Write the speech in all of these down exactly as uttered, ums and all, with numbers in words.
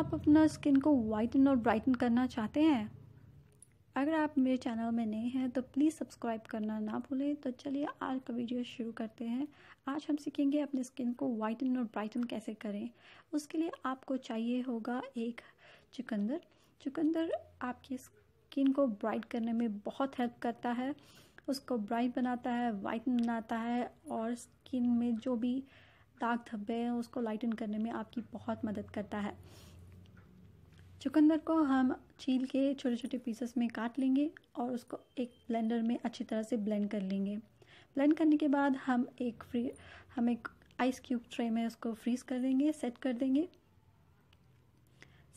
आप अपना स्किन को वाइटन और ब्राइटन करना चाहते हैं, अगर आप मेरे चैनल में नए हैं तो प्लीज़ सब्सक्राइब करना ना भूलें। तो चलिए आज का वीडियो शुरू करते हैं। आज हम सीखेंगे अपनी स्किन को वाइटन और ब्राइटन कैसे करें। उसके लिए आपको चाहिए होगा एक चुकंदर। चुकंदर आपकी स्किन को ब्राइट करने में बहुत हेल्प करता है, उसको ब्राइट बनाता है, वाइटन बनाता है और स्किन में जो भी दाग धब्बे हैं उसको लाइटन करने में आपकी बहुत मदद करता है। चुकंदर को हम छील के छोटे छोटे पीसेस में काट लेंगे और उसको एक ब्लेंडर में अच्छी तरह से ब्लेंड कर लेंगे। ब्लेंड करने के बाद हम एक फ्री हम एक आइस क्यूब ट्रे में उसको फ्रीज़ कर देंगे, सेट कर देंगे।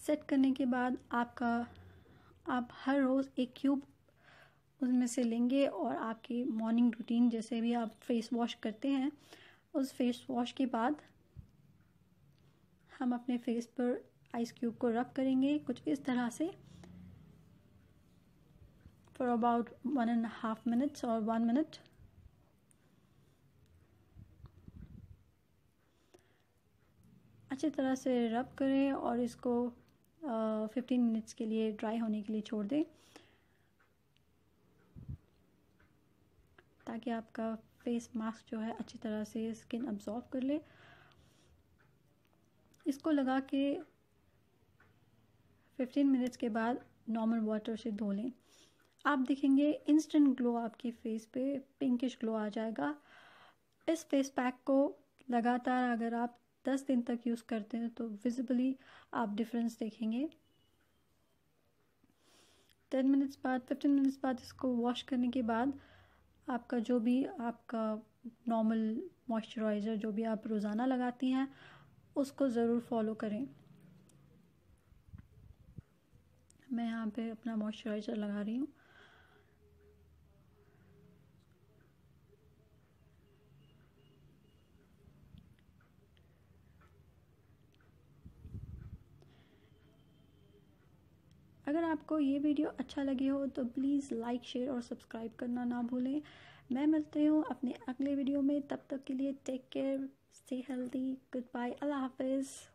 सेट करने के बाद आपका आप हर रोज़ एक क्यूब उसमें से लेंगे और आपकी मॉर्निंग रूटीन जैसे भी आप फेस वॉश करते हैं, उस फेस वॉश के बाद हम अपने फेस पर आइस क्यूब को रब करेंगे कुछ इस तरह से for about one and half minutes और वन मिनट। अच्छी तरह से रब करें और इसको फिफ्टीन मिनट्स के लिए ड्राई होने के लिए छोड़ दें ताकि आपका फेस मास्क जो है अच्छी तरह से स्किन अब्जॉर्ब कर ले। इसको लगा के फिफ्टीन मिनट्स के बाद नॉर्मल वाटर से धो लें। आप देखेंगे इंस्टेंट ग्लो आपके फेस पे पिंकिश ग्लो आ जाएगा। इस फेस पैक को लगातार अगर आप दस दिन तक यूज़ करते हैं तो विजिबली आप डिफरेंस देखेंगे। टेन मिनट्स बाद फिफ्टीन मिनट्स बाद इसको वॉश करने के बाद आपका जो भी आपका नॉर्मल मॉइस्चराइज़र जो भी आप रोज़ाना लगाती हैं उसको ज़रूर फॉलो करें। मैं यहाँ पे अपना मॉइस्चराइज़र लगा रही हूँ। अगर आपको ये वीडियो अच्छा लगे हो तो प्लीज़ लाइक, शेयर और सब्सक्राइब करना ना भूलें। मैं मिलती हूँ अपने अगले वीडियो में, तब तक के लिए take care, stay healthy, good bye, अल्लाह हाफिज़।